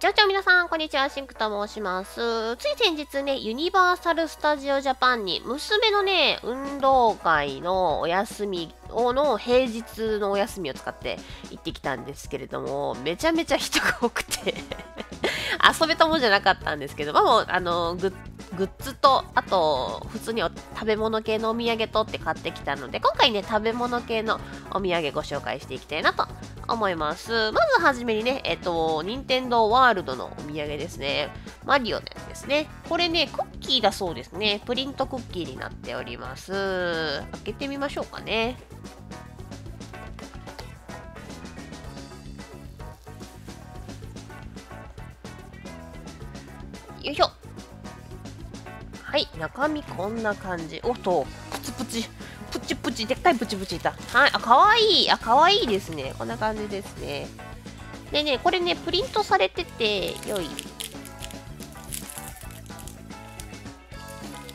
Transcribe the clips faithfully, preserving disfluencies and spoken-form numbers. ちゃうちゃう皆さん、こんにちは、シンクと申します。つい先日ね、ユニバーサル・スタジオ・ジャパンに、娘のね、運動会のお休みをの平日のお休みを使って行ってきたんですけれども、めちゃめちゃ人が多くて、遊べたもんじゃなかったんですけど、まあもう、あの、グッグッズと、あと、普通に食べ物系のお土産とって買ってきたので、今回ね、食べ物系のお土産ご紹介していきたいなと思います。まずはじめにね、えっと、任天堂ワールドのお土産ですね。マリオのやつですね。これね、クッキーだそうですね。プリントクッキーになっております。開けてみましょうかね。よいしょ。はい、中身こんな感じ。おっと、プチプチ、プチプチ、でっかいプチプチいた。はい、あ、かわいい、あ、かわいいですね。こんな感じですね。でね、これね、プリントされてて、よい。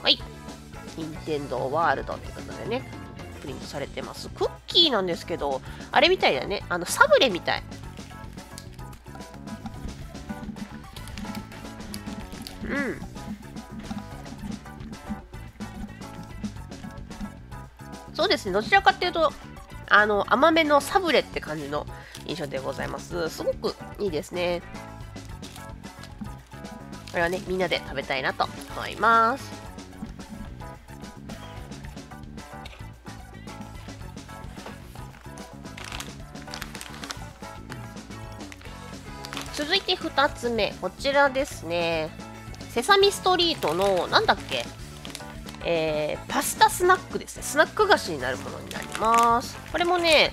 はい、任天堂ワールドってことでね、プリントされてます。クッキーなんですけど、あれみたいだね、あの、サブレみたい。うん。そうですね、どちらかというとあの甘めのサブレって感じの印象でございます。すごくいいですね。これはね、みんなで食べたいなと思います。続いてふたつめ、こちらですね。セサミストリートのなんだっけ、えー、パスタスナックですね。スナック菓子になるものになります。これもね、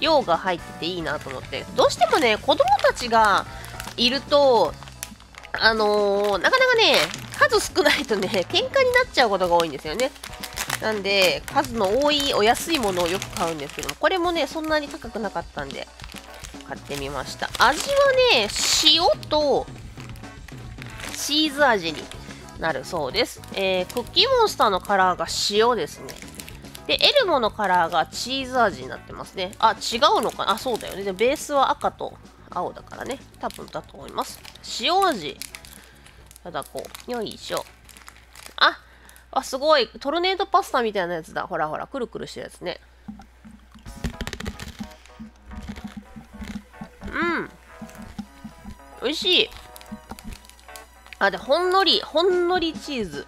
量が入ってていいなと思って。どうしてもね、子供たちがいると、あのー、なかなかね、数少ないとね、喧嘩になっちゃうことが多いんですよね。なんで、数の多いお安いものをよく買うんですけども、これもね、そんなに高くなかったんで、買ってみました。味はね、塩とチーズ味になるそうです、えー、クッキーモンスターのカラーが塩ですね。で、エルモのカラーがチーズ味になってますね。あ、違うのかな。あ、そうだよね。で、ベースは赤と青だからね。多分だと思います。塩味。いただこう。よいしょ。あ、あ、すごい。トルネードパスタみたいなやつだ。ほらほら、くるくるしてるやつね。うん。おいしい。あ、で、ほんのり、ほんのりチーズ。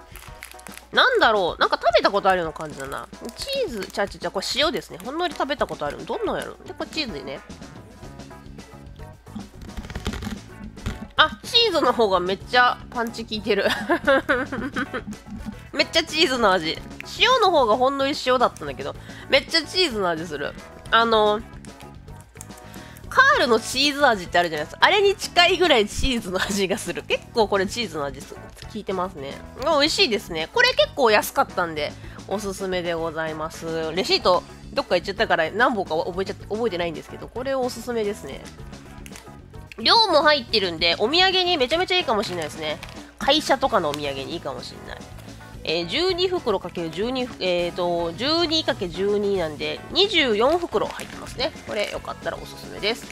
なんだろう、なんか食べたことあるような感じだな。チーズ、ちゃちゃちゃ、これ塩ですね。ほんのり食べたことある。どんなんやろ。で、これチーズね。あ、チーズの方がめっちゃパンチ効いてる。めっちゃチーズの味。塩の方がほんのり塩だったんだけど、めっちゃチーズの味する。あの、カールのチーズ味ってあるじゃないですか。あれに近いぐらいチーズの味がする。結構これチーズの味す効いてますね。美味しいですね。これ結構安かったんで、おすすめでございます。レシート、どっか行っちゃったから何本か覚えちゃって覚えてないんですけど、これおすすめですね。量も入ってるんで、お土産にめちゃめちゃいいかもしれないですね。会社とかのお土産にいいかもしれない。えー、じゅうにふくろかけるじゅうに、えーと、じゅうにかけるじゅうに なんで、にじゅうよんふくろ入ってますね。これよかったらおすすめです。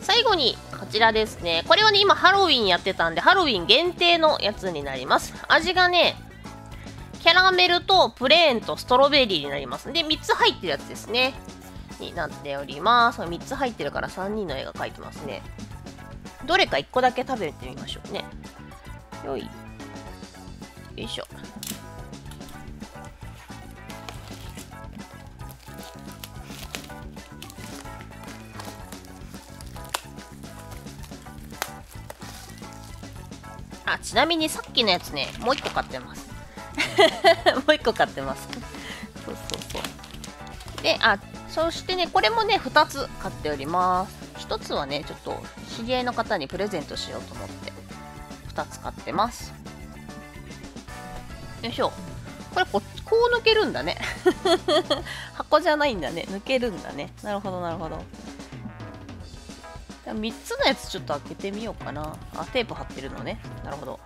最後に、こちらですね。これはね、今ハロウィンやってたんで、ハロウィン限定のやつになります。味がね、キャラメルとプレーンとストロベリーになります。で、みっつ入ってるやつですね。になっております。みっつ入ってるからさんにんの絵が描いてますね。どれかいっこだけ食べてみましょうね。よい。よいしょ。あ、ちなみにさっきのやつね、もういっこ買ってます。もういっこ買ってます。そうそうそう。で、あ、そしてね、これもね、ふたつ買っております。一つはね、ちょっと知り合いの方にプレゼントしようと思ってふたつ買ってます。よいしょ。これこう抜けるんだね。箱じゃないんだね。抜けるんだね。なるほどなるほど。みっつのやつちょっと開けてみようかな。あ、テープ貼ってるのね。なるほど。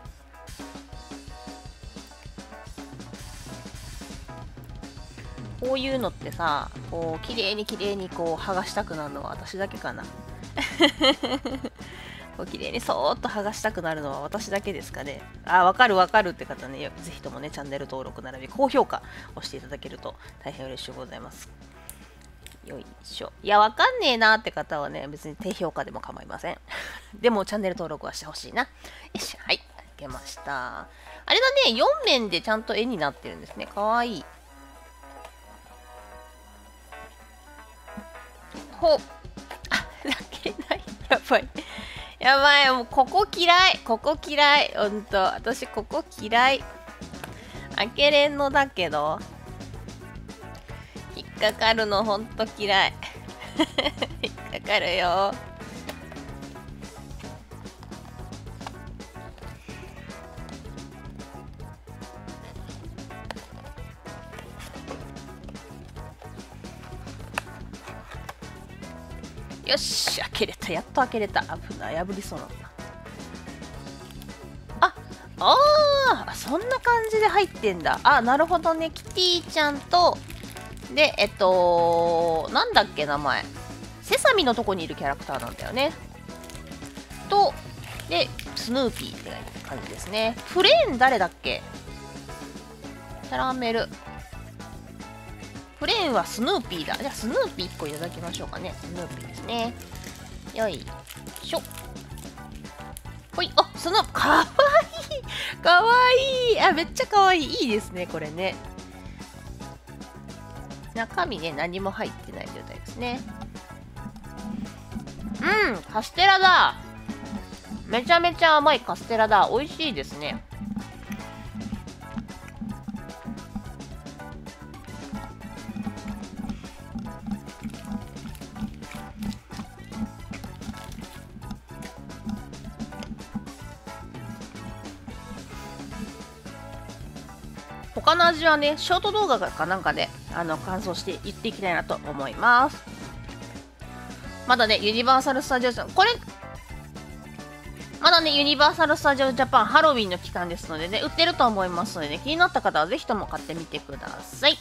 こういうのってさ、こう綺麗に綺麗にこう剥がしたくなるのは私だけかな。こう綺麗にそーっと剥がしたくなるのは私だけですかね。あ、わかるわかるって方ね、ぜひともね、チャンネル登録並び高評価をしていただけると大変嬉しいございます。よいしょ。いや、わかんねえなって方はね、別に低評価でも構いません。でも、チャンネル登録はしてほしいな。よし、はい、いけました。あれだね、よん面でちゃんと絵になってるんですね。かわいい。ほう。あ、泣けない。やばい。やばい、もうここ嫌い。ここ嫌い。ほんと、私ここ嫌い。開けれんのだけど。引っかかるのほんと嫌い。引っかかるよ。よし、開けれた。やっと開けれた。危ない。破りそうなんだ。あ、ああ、そんな感じで入ってんだ。あ、なるほどね。キティちゃんと、で、えっと、なんだっけ、名前。セサミのとこにいるキャラクターなんだよね。と、で、スヌーピーって感じですね。フレーン誰だっけ？キャラメル。フレーンはスヌーピーだ。じゃあ、スヌーピーいっこいただきましょうかね。スヌーピーですね。よいしょ。ほい。あ、スヌーピー。かわいい。かわいい。あ、めっちゃかわいい。いいですね、これね。中身ね、何も入ってない状態ですね。うん、カステラだ。めちゃめちゃ甘いカステラだ。美味しいですね。他の味はね、ショート動画かなんかで、あの、感想して言っていきたいなと思います。まだね、ユニバーサル・スタジオジャパン、これ、まだね、ユニバーサル・スタジオジャパンハロウィンの期間ですのでね、売ってると思いますのでね、気になった方はぜひとも買ってみてください。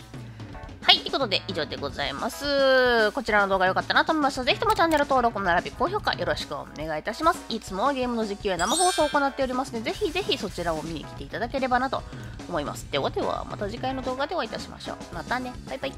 はい、ということで以上でございます。こちらの動画良かったなと思いましたら、ぜひともチャンネル登録並び高評価よろしくお願いいたします。いつもはゲームの実況や生放送を行っておりますので、ぜひぜひそちらを見に来ていただければなと思います。ではでは、また次回の動画でお会いいたしましょう。またね、バイバイ。